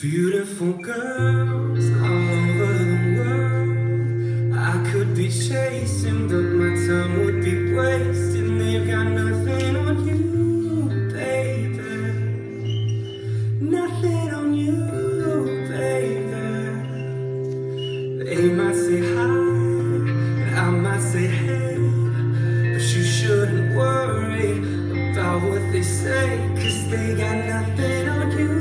Beautiful girls all over the world. I could be chasing, but my time would be wasted. They've got nothing on you, baby. Nothing on you, baby. They might say hi, and I might say hey, but you shouldn't worry about what they say, 'cause they got nothing on you.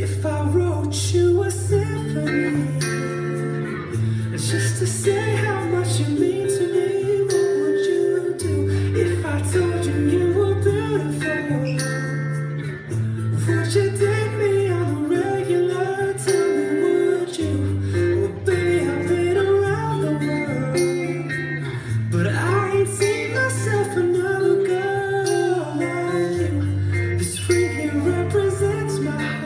If I wrote you a symphony, just to say how much you mean to me, what would you do if I told you you were beautiful? Would you date me on the regular? Tell me, would you? Well, baby, I've been around the world, but I ain't seen myself another girl like you. This ring here represents my heart.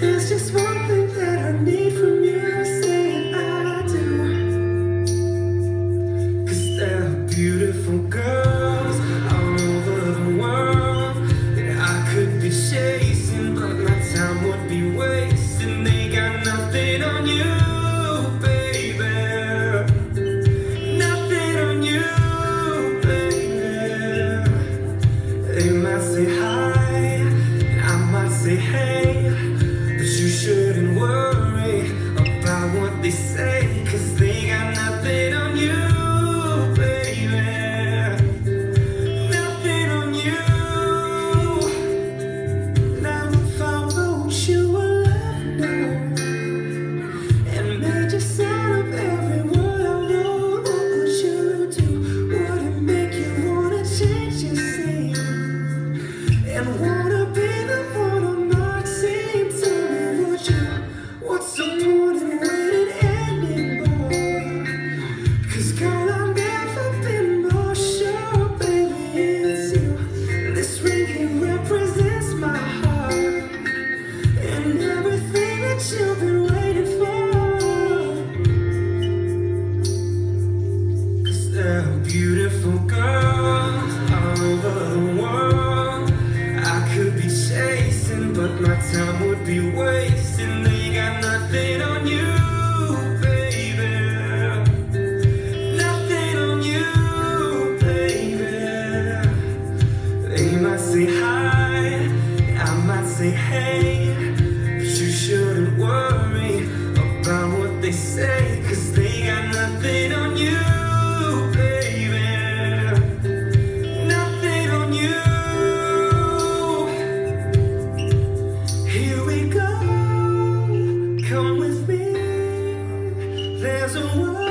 There's just one thing that I need from you, saying I do. 'Cause there are beautiful girls all over the world that I could be chasing, but my time would be wasting. They got nothing on you, baby. Nothing on you, baby. They might say hi, and I might say hey, you shouldn't worry about what they say, 'cause they got nothing on you, baby. Nothing on you. Now if I wrote you a love note and made you sign up every word I wrote, what would you do? Would it make you wanna change your scene and wanna be the one I'm not seeing? What's the point in waiting anymore? 'Cause girl, I've never been more sure, baby, it's you. This ring, it represents my heart, and everything that you've been waiting for. 'Cause there are beautiful girls all over the world I could be chasing, but my time would be wasting. They got nothing on you, baby. Nothing on you, baby. They might say hi, I might say hey, but you shouldn't worry about what they say, 'cause they got nothing on you, baby. Nothing on you. Come with me, there's a world.